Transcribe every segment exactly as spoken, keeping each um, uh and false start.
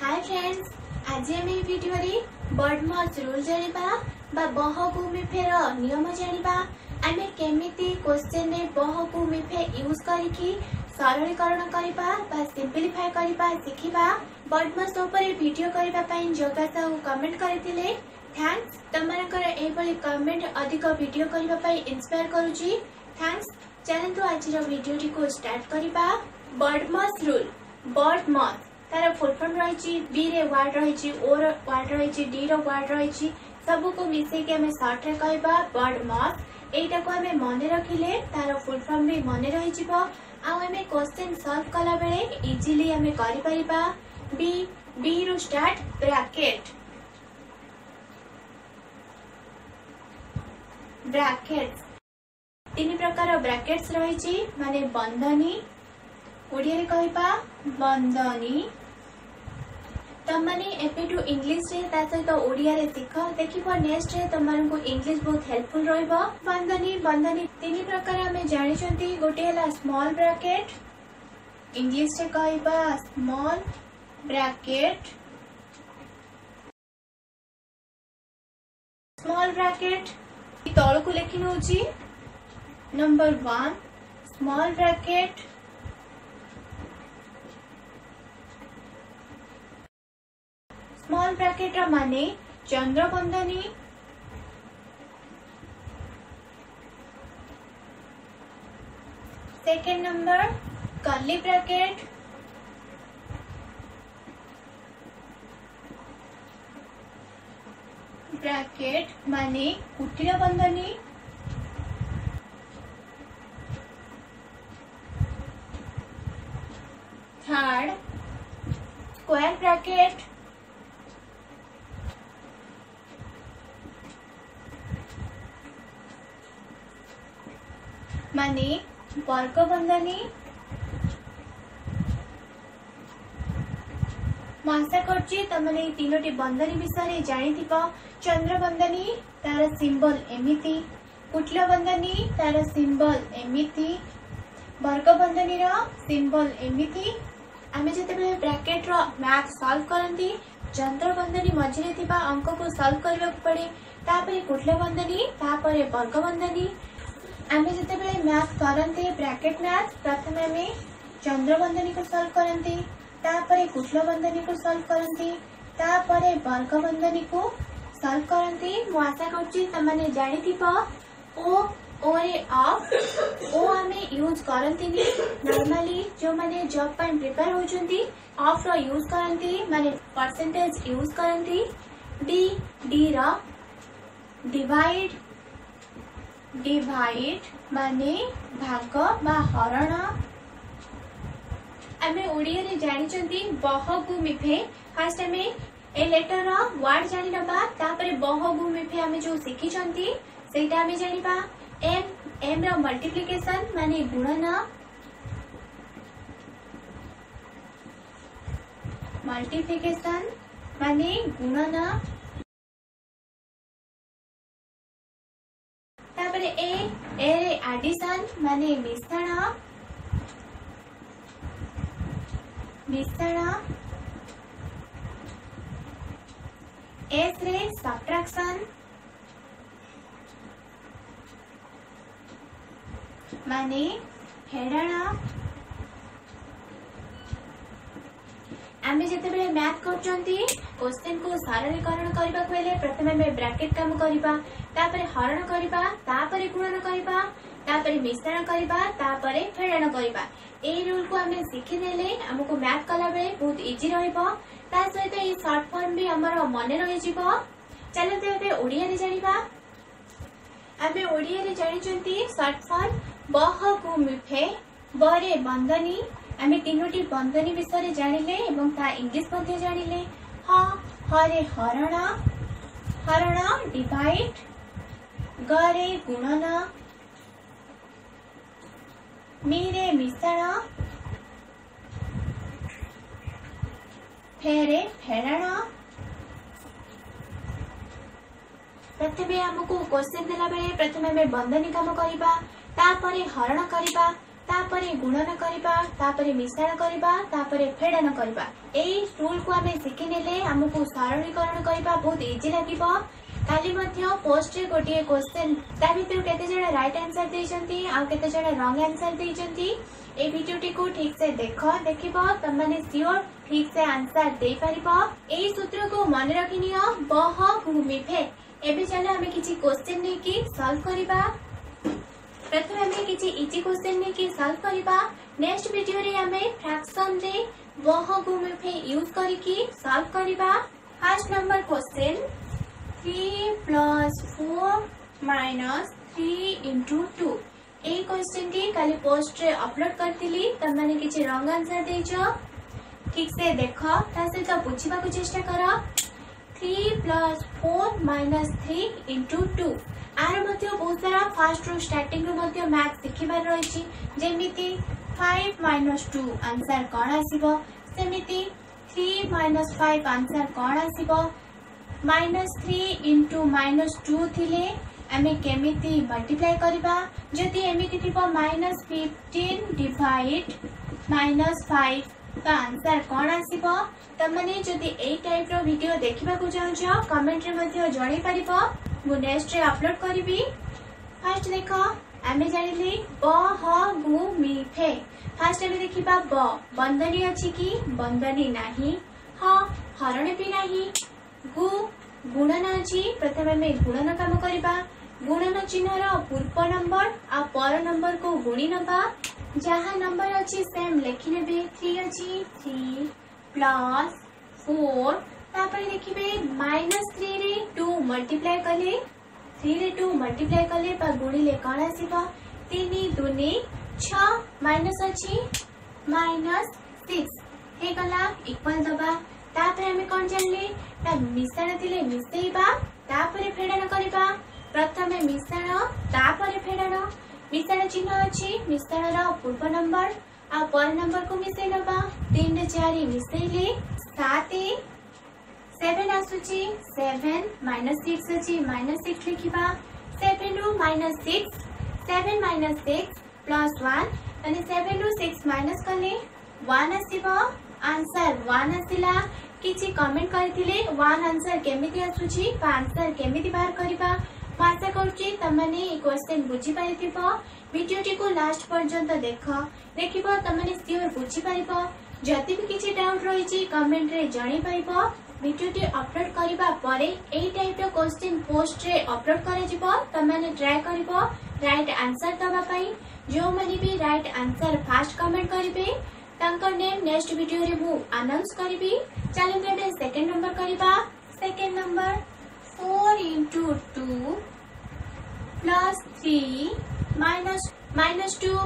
Hi friends, आज आम ये भिडियो रे बॉडमस रूल जानिबा बा बहुगुमी फेर नियम जानिबा। आमे केमिति क्वेश्चन रे बहुगुमी फेर यूज करिकि सरलीकरण करिबा बा सिंपलीफाई करिबा सिखिबा। बॉडमस ऊपर भिडियो करिबा पई जोगा साहू कमेंट करथिले। थैंक्स, तमनकर एबली कमेंट अधिक भिडियो करिबा पई इंस्पायर करूची। थैंक्स। चलंतु आज रो भिडियो टी को स्टार्ट करिबा। BODMAS rule. बॉडमस तार फुल फॉर्म रही बी रे वार्ड रही ओ रो वार्ड रही डी रो वार्ड रही सबू को मिसे के हमें शॉर्ट रे कहबा बॉडमस। एटा को हमें मन रखिले तार फुल फॉर्म भी मन रही जिवो। आ हमें क्वेश्चन सॉल्व कला बेले इजीली हमें करि परिबा। बी बी रो स्टार्ट ब्रैकेट ब्रैकेट्स तीन प्रकार ब्रैकेट्स रही माने बंधनी ओडिया कहबा बंधनी। तमने एपेटू इंग्लिश रे ता सहित ओडिया रे सिख देखिबो। नेक्स्ट रे तमन को इंग्लिश बहुत हेल्पफुल रहइबो। बंधनी बंधनी तीन प्रकार हमें जानि छथि। गोटे हला स्मॉल ब्रैकेट, इंग्लिश रे कहबा स्मॉल ब्रैकेट। स्मॉल ब्रैकेट तल को लेखि नउची। Number one small bracket small bracket माने चंद्रबंधनी। Second number curly bracket. Bracket माने कुटिल बंधनी। Third square bracket. माने वर्ग बंधनी। आशा करछी तमने ई तीनोटी बंधनी विषय जानिथिब। चंद्रबंधनी तार सिंबल एमिति, कुटल बंधनी तार सिंबल एमिति, वर्ग बंधनी रो सिंबल एमिति। आमे जतेबेले ब्रैकेट रो मैथ सॉल्व करंती चंद्रबंधनी मझिरे थिबा अंक को सॉल्व करबाक पड़े, तापरे कुटल बंधनी, तापरे वर्ग बंधनी। आमे जतेबेले मैथ करंती ब्रैकेट मैथ प्रथमे में चंद्रबंधनी को सॉल्व करंती, तापरे कुटल बंधनी को सॉल्व करंती, तापरे वर्ग बंधनी को सॉल्व करंती। मु आशा करछि तमने जानि थिबो। ओ ओ रे ऑफ ओ आमे यूज करंती नी। नॉर्मली जो माने जॉब पर प्रिपेयर होचुंती ऑफ रो यूज करंती माने परसेंटेज यूज करंती। डी डी रो डिवाइड डिवाइड माने भाग बा हरण। आमे ओडिया रे जानि चंती बहुगुमी फे। फास्ट आमे ए लेटर रो वर्ड जानि नबा, तापरे बहुगुमी फे आमे जो सिखि चंती सेटा आमे जानिबा। एम एम रो मल्टीप्लिकेशन माने गुणन। मल्टीप्लिकेशन माने गुणन। तापरे ए ए रे एडिशन माने मिश्रण मिश्रण। एस रे सबट्रैक्शन माने हेडण। आमे जतेबेले मैथ करचंती क्वेश्चन को सरलीकरण करबा पहिले प्रथमे में ब्रैकेट काम करबा, तापर हरण करबा, तापर गुणन करबा, तापर मिश्रण करबा, तापर फेडण करबा। ए रूल को हमें सिखि देले हमको मैथ कला बेले बहुत इजी रहइबो। ता सहित ए शॉर्ट फॉर्म भी हमर मन रहि जिवो। चलो तेबे ओडिया रे जानिबा। आमे ओडिया रे जानिचंती शॉर्ट फॉर्म बहुगुमी फे। बरे बंधनी आमे तीनोटी बंधनी विषय जानिले एवं ता इंग्लिश मध्ये जानिले। ह हरे हरण हरण डिवाइड, गरे गुणन, मीरे मिश्रण, फेरे फेरण। प्रथमे हमको क्वेश्चन देला बेले प्रथमे में बंधनी काम करबा, तापरे हरण करबा, तापरे गुणन करबा तापरे मिश्रण करबा तापरे फेडन करबा एई टूल को आमे सिखिनेले हमकु सरलीकरण करबा बहुत इजी लागिबो। काली मध्य पोस्ट रे गोटिए क्वेश्चन ता भितर केते जडा राइट आंसर देइछंती आ केते जडा रॉन्ग आंसर देइछंती। ए वीडियो टी को ठीक से देखो देखिबो तमने सियोर ठीक से आंसर दे पारिबो। एई सूत्र को मन रखिनियो बह भूमि फे। एबे चले हमें किछि क्वेश्चन नै कि सॉल्व करबा। प्रथम हमें किछि इजी क्वेश्चन नै कि सॉल्व करबा। नेक्स्ट वीडियो रे हमें फ्रैक्शन रे बह गुमे फे यूज करी कि सॉल्व करबा। First number question three plus four minus three into two ए क्वेश्चन के काले पोस्ट रे अपलोड करतिली तमने किछि रॉन्ग आंसर देइछो ठीक से देखो तासे तो पूछिबा को चेष्टा करो। three plus four minus three into two आर मध्य बहुत सारा फास्ट रो स्टार्टिंग रो मध्य मैथ देखिबार रहिछि जेमिति five minus two आंसर कोन आसीबो सेमिति three minus five आंसर कोन आसीबो minus three into minus two थिले हमें केमिति मल्टीप्लाई करबा जदि एमिति थिबो minus fifteen divide minus five तो आंसर कौन आसीबो। तमने जदि ए टाइप रो वीडियो देखिबा को चाहो छ कमेंट रे मध्ये जणै परिबो मु नेक्स्ट रे अपलोड करिवि। फर्स्ट देखो आमे जानिली ब ह गु मि फे। फर्स्ट आमे देखिबा ब बंधनी अछि कि बंधनी नाही ह हरण भी नाही गु गुणन अछि प्रथमे आमे गुणन काम करबा गुणन चिन्ह रो पूर्व नंबर आ पर नंबर को गुणी नबा जहाँ नंबर अच्छी सेम लिखने बे थ्री अच्छी थ्री प्लस फोर तापर लिखिबे माइनस थ्री रे टू मल्टीप्लाई कले थ्री रे टू मल्टीप्लाई कले पर गुणिले कौन आसीबो तीन दूनी छह माइनस अच्छी माइनस सिक्स हे गला इक्वल दबा। तापर हमें कौन जानले ता मिश्रण दिले मिसेइबा तापर फेडन करबा प्रथमे मिश्रण तापर फेडन मिश्रण चिन्ह अच्छी मिश्रण रो पूर्व नंबर आ पर नंबर को मिसई नबा तीन चार मिसईले सात सेवन आसुची सेवन माइनस सिक्स अच्छी माइनस सिक्स लिखिबा सेवन रो minus six seven minus six plus one माने सेवन रो सिक्स माइनस करले वन आसीबो आंसर वन आसीला। किछि कमेंट करथिले वन आंसर केमिति आसुची पा आंसर केमिति बाहर करबा। आशा करुँगी तमने ये क्वेश्चन बुझी पारिथिबो। वीडियोटी को लास्ट पर्यंत देख देखिबो तमने सियोर बुझी पारिबो। जति भी किछि डाउट रहिछि कमेंट रे जणै पाइबो। वीडियोटी अपलोड करिबा परे एई टाइप रो क्वेश्चन पोस्ट रे अपलोड करे जिवो तमने ट्राई करिबो राइट आंसर दबा पई। जो माने भी राइट आंसर फास्ट कमेंट करिबे तांकर नेम नेक्स्ट वीडियो रे मु अनाउंस करिबी। चैलेंज रे सेकंड नंबर करिबा। Second number four into two plus three minus minus two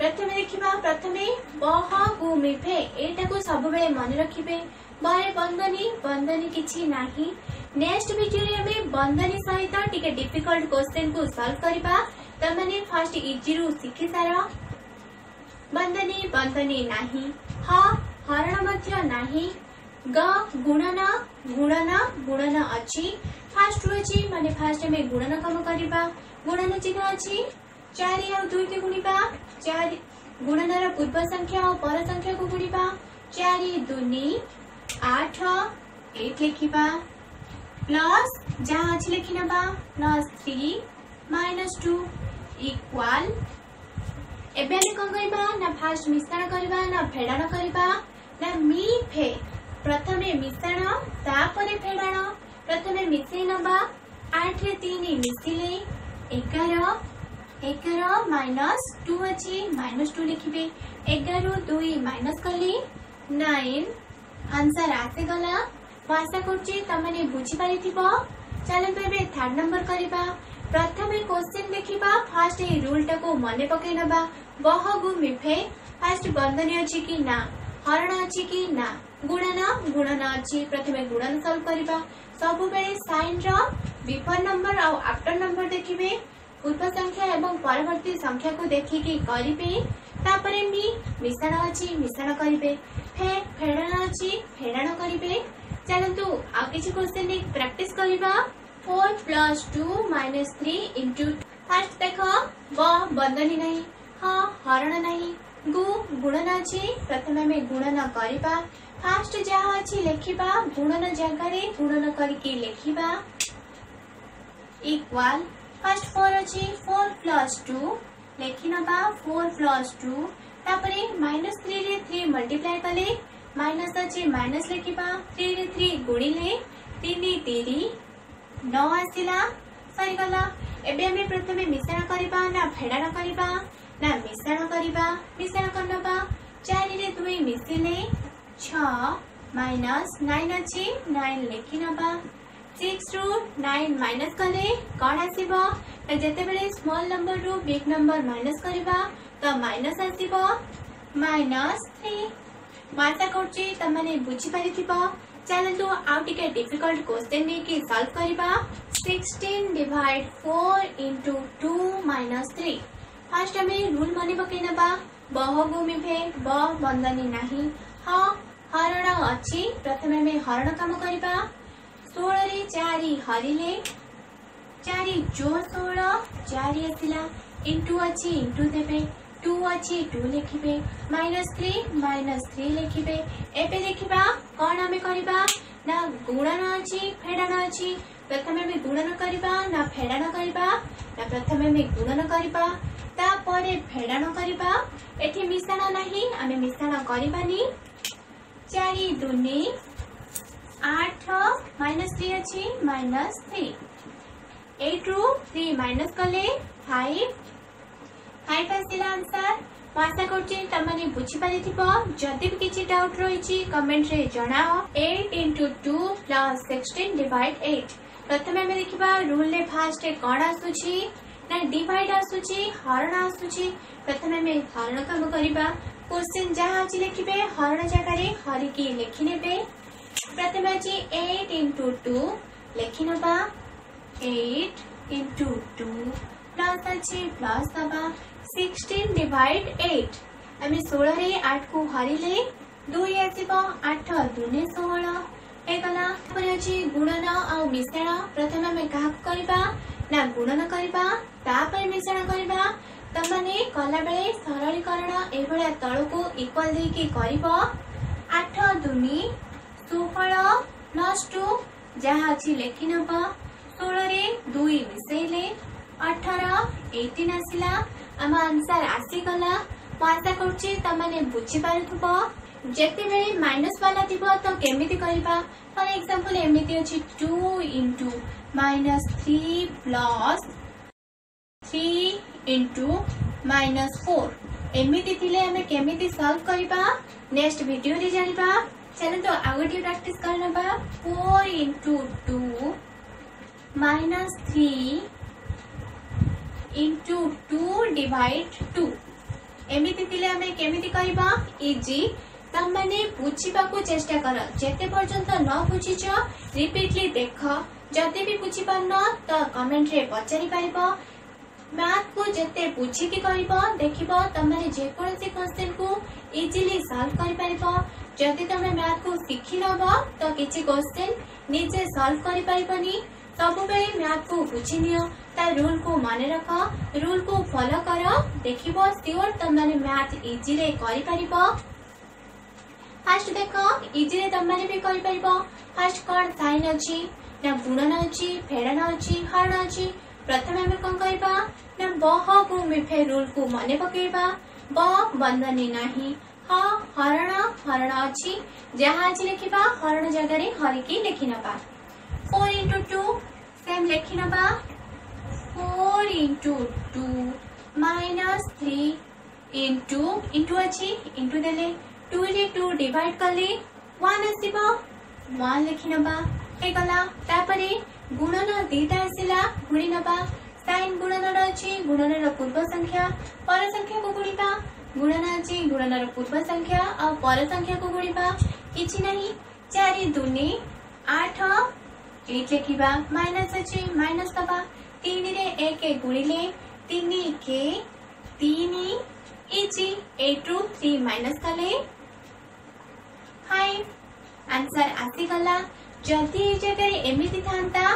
प्रथमे देखिबा प्रथमे बह गुमि फे एटा को सब बेले मन रखिबे बारे बंधनी बंधनी किछि नाही। नेक्स्ट वीडियो रे हमें बंधनी सहित टिके डिफिकल्ट क्वेश्चन को सॉल्व करबा तमने फर्स्ट इजी रू सिखि सारा बंधनी बंधनी नाही ह हरण मध्य नाही ग गुणन गुणन गुणन अछि फास्ट होछि माने फास्ट में गुणन काम करबा गुणन चिन्ह अछि चार आ दो के गुणीबा चार गुणन रा पूर्व संख्या और पर संख्या को गुणीबा चार दूनी आठ एक लिखिबा प्लस जहां अछि लिखिनबा plus three minus two equal. एबे हम कोन करबा ना फास्ट मिश्रण करबा ना फेडन करबा ना मी फे प्रथमे मिश्रण तापरे फेडन प्रथमे मिसई नबा आठ रे तीन मिसिले eleven eleven minus two अछि minus two लिखिबे eleven two माइनस करली nine आंसर आसे गला। आशा करछि तमने बुझी पारिथिबो। चलन बेबे थर्ड नंबर करिबा। प्रथमे क्वेश्चन देखिबा फर्स्ट ए रूल टा को मने पके नबा बह गु मिफे फर्स्ट बंधनी अछि कि ना हरण अछि कि ना गुणन गुणन अछि प्रथमे गुणन सॉल्व करबा सबु बेले साइन रो बिफोर नंबर और आफ्टर नंबर देखिबे पूर्व संख्या एवं परवर्ती संख्या को देखि के करिबे तापरे मी मिश्रण अछि मिश्रण करिबे फे फेडन अछि फेडन करिबे। चलंतु आ किछि क्वेश्चन ने प्रैक्टिस करबा। four plus two minus three into first देखो ब बंधनी नहीं हा हरण नहीं गु गुणना छी प्रथम आम गुणन करवा फास्ट जहा अछि लेखिबा गुणन जगह रे गुणन करके लेखिबा इक्वल फास्ट फोर अछि फोर प्लस टू लेखिनबा फोर प्लस टू तापरे माइनस थ्री रे थ्री मल्टीप्लाई कले माइनस अछि माइनस लेखिबा थ्री रे थ्री गुणिले तीन तीन नौ आसिला सही गला एबे हमें प्रथमे मिश्रण करबा ना फेडाण करबा ना मिश्रण करबा मिश्रण करनबा चार रे दुई मिसिले छ माइनस नौ अछि नौ लेखिनबा छह रो नौ माइनस कले कोन आसीबो त जते बेले स्मॉल नंबर रो बिग नंबर माइनस करबा त माइनस आसीबो माइनस तीन माता करची त माने बुझी पारिथिबो चैनल तो आउ टिके डिफिकल्ट क्वेश्चन ने के सॉल्व करबा sixteen divide four into two minus three fast आम रूल मन पकई ना बहुगुमी भे ब बंदनी नाही ह हरण अच्छी प्रथम आम हरण कम करवा षोल चार हरिले चार जो षोल चार आसला इंटू अच्छी इंटू देवे टू अच्छी टू लिखे माइनस थ्री माइनस थ्री लिखे एवं देखा कौन आम करवा ना गुणन अच्छी फेडाण अच्छी प्रथम आम गुणन करवा ना फेडाण करवा ना प्रथम आम गुणन करवा तापर फेडाण करवा एठी मिश्रण नाही आम मिश्रण करवानी चार दुनी आठ माइनस थ्री अच्छी माइनस थ्री एट रु थ्री माइनस कले फाइव फाइव आसला आंसर मु आशा करमने बुझीपारी जदि भी किसी डाउट रही कमेंट रे जनाओ eight into two plus sixteen divide eight प्रथम आम देखा रूल रे फास्ट कौन आसूची ना डिवाइड आसूची हरण आसूची प्रथम आम हरण कम करवा क्वेश्चन जहाँ अच्छी लिखे हरण जगह हरिकी लिखिने प्रथम अच्छी एट इंटू टू लिखिनबा एट इंटू टू प्लस अच्छी प्लस दबा सिक्सटीन डिवाइड एट आम षोल रे आठ को हरिले दुई आसो आठ दुने षोल एगला अच्छी गुणन आ मिश्रण प्रथम आम क्या करवा ना गुणन करवा तापर मिश्रण करवा तमने कला बेले सरलीकरण एभला तल को इक्वल देके करबो आठ दुनी सोलह प्लस टू जहाँ अच्छी लिखिनब षोल रे दुई मिसले अठारह एटीन आसला आम आंसर आसीगला मु आशा करछी तमने बुझी पारुथबो जेते बेले माइनस वाला दिबो तो केमिति करबा फॉर एग्जांपल एमिति अछि two into minus three plus three into minus four एमिति थिले हमें केमिति सॉल्व करबा नेक्स्ट वीडियो रे जानिबा चलो तो आगोटी प्रैक्टिस करनबा four into two minus three into two divide two एमिति थिले हमें केमिति करबा इजी तमने बुझीबा को चेष्टा कर जेते पर्यंत न बुझिछ रिपीटली देख जदि भी बुझी पारना तो कमेंट रे पचारि पाइबो मैथ को जेते बुझी के करबो देखिबो तमने जे कोनसी क्वेश्चन को इजीली सॉल्व कर पाइबो जदि तमे मैथ को सिखि नबो तो किछि क्वेश्चन निजे सॉल्व कर पाइबनी सबु बेले मैथ को बुझी नियो ता रूल को माने रख रूल को फॉलो करो देखिबो श्योर तमने मैथ इजीली कर पारिबो फास्ट देखो इजी रे तमने भी कर पाइबो फास्ट कोण साइन अछि ना गुणन अछि फेडन अछि हरण अछि प्रथम हम कोन करबा ना बहुगुमी फे रूल को माने पकेबा ब बंधनी नाही ह हरण हरण अछि जहां अछि लिखिबा हरण जगह रे हरि की लिखिनबा फोर इंटू टू सेम लिखिनबा four into two minus three into into अछि इंटू देले टू रे टू डिवाइड करले वन आसीबो वन लिखिनबा हेगला तापरे गुणन दीटा आसीला गुणिनबा साइन गुणन अछि गुणन रो पूर्व संख्या पर संख्या को गुणिबा गुणन अछि गुणन रो पूर्व संख्या आ पर संख्या को गुणिबा किछि नाही चार दुनी आठ एट लिखिबा माइनस अछि माइनस दबा तीन रे एक गुणिले तीन के तीन इजी एट रू थ्री माइनस कले फाइव आंसर आसीगला जदि ये जगह एमती था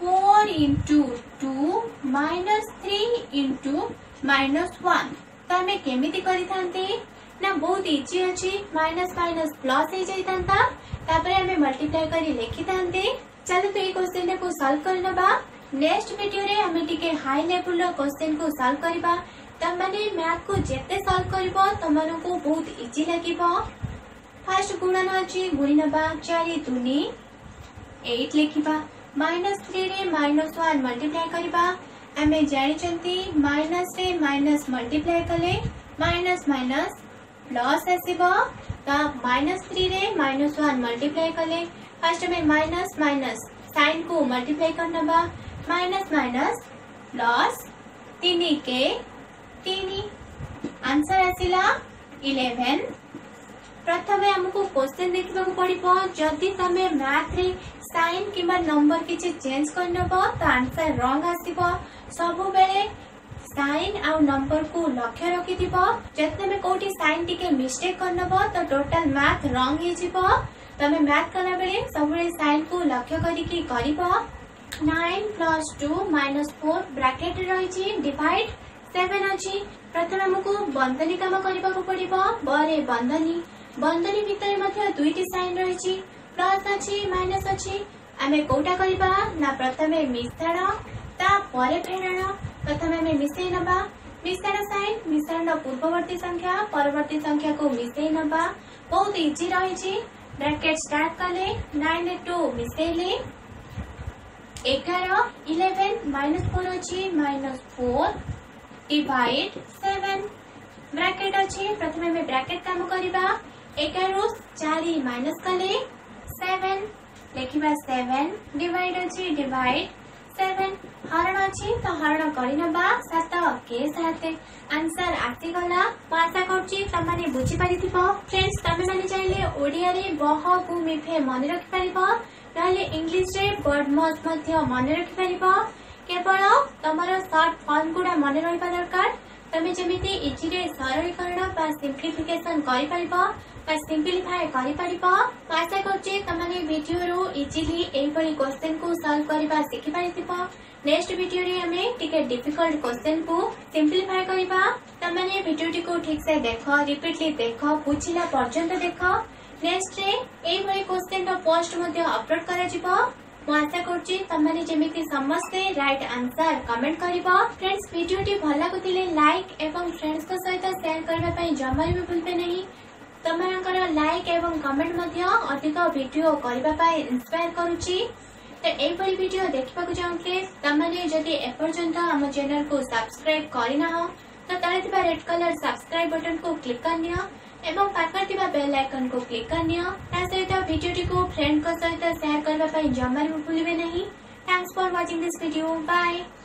four into two minus three into minus one तो आम केमी ना बहुत इजी अच्छी माइनस माइनस प्लस आम मल्टीप्लाई कर लिखि था। चलो तो ये क्वेश्चन टाइम सल्व करना। नेक्स्ट वीडियो रे आम टिके हाई लेवल क्वेश्चन को सल्व करवा। तम माने मैथ को जेते सल्व करबो तुम को बहुत इजी लागिबो। फर्स्ट गुणन अच्छी गुणी ना चार दुनी एट लिखा माइनस थ्री रे माइनस वन मल्टीप्लाई करवा। आम जानी माइनस रे माइनस मल्टीप्लाई कले माइनस माइनस प्लस आसो तो माइनस थ्री रे माइनस वन मल्टीप्लाई कले फास्ट में माइनस माइनस साइन को मल्टीप्लाई करना माइनस माइनस प्लस तीन के तीन आंसर आसला इलेवेन। प्रथम आमको क्वेश्चन देखने को पड़ो जदि तुम मैथ रे साइन कि नंबर किसी चेंज करनब तो आंसर रंग आसब। सब बेले साइन आउ नंबर को लक्ष्य रखिथि जब कौटी साइन टिके मिस्टेक करनब तो टोटाल मैथ रंग हो। तमें मैथ कला बेले सब साइन को लक्ष्य करिकी करब। Nine plus two minus four bracket रही डिवाइड सेवेन अच्छी। प्रथम आमको बंधनी काम करने को पड़ो। बरे बंधनी बंधनी भितर दुईटी साइन रही प्लस अच्छी माइनस अच्छी आम कौटा करवा ना प्रथम मिश्रण तापर फेरण। प्रथम आम मिसई नवा मिश्रण साइन मिश्रण पूर्ववर्ती संख्या परवर्ती संख्या को मिसई नवा। बहुत इजी रही। ब्रैकेट स्टार्ट कले नाइन टू मिसईले एगार इलेवेन माइनस फोर अच्छी minus four divide seven bracket अच्छी। प्रथम आम ब्राकेट काम करवा एगार चार माइनस कले सेवेन लिखा सेवेन डिवाइड अच्छी डिवाइड सेवेन हरण अच्छी तो हरण करवा सात के सात आंसर आसीगला। मु आशा कर बुझीपारी फ्रेंड्स। तुम मैंने चाहिए ओडिया रे बहुभूमि फे मन रखिपार इंग्लीश रे बॉडमस मन रखिपार केवल तुम सर्ट फॉर्म गुड़ा मन रहा दरकार। तमें जमीती इजी रे सरलीकरण बा सिंप्लीफिकेशन करि परबो बा सिंप्लीफाई करि परबो। आशा करछि तमने वीडियो रो इजीली एई परि क्वेश्चन को सॉल्व करबा सिखि परिथिबो। नेक्स्ट वीडियो रे हमें टिके डिफिकल्ट क्वेश्चन को सिंप्लीफाई करबा। तमने वीडियो टी को ठीक से देखो रिपीटली देखो बुझिला पर्यंत देखो। नेक्स्ट रे एई परि क्वेश्चन रो पोस्ट मध्ये अपलोड करा जिवो। मु आशा करछि जेमिति समस्ते राइट आंसर कमेंट करिबो। फ्रेंड्स वीडियो टी भल लगुतिले लाइक एवं फ्रेंड्स को सहित शेयर करबा पई जमार भी भूलबे नहीं। तमनकर लाइक एवं कमेंट मध्ये अधिक वीडियो करबा पई इंस्पायर करूची। तो एई परि वीडियो देखबा को चाहते तमने जदि एपर्यंत हम चैनल को सब्सक्राइब करिना हो तो तळे थिबा रेड कलर सब्सक्राइब बटन को क्लिक करनियो एवं पाखर थिबा बेल आइकन को क्लिक करनियो। वीडियो टी को फ्रेंड को सहित शेयर करने जमार भी भूलिबे नहीं। Thanks for watching this video. Bye.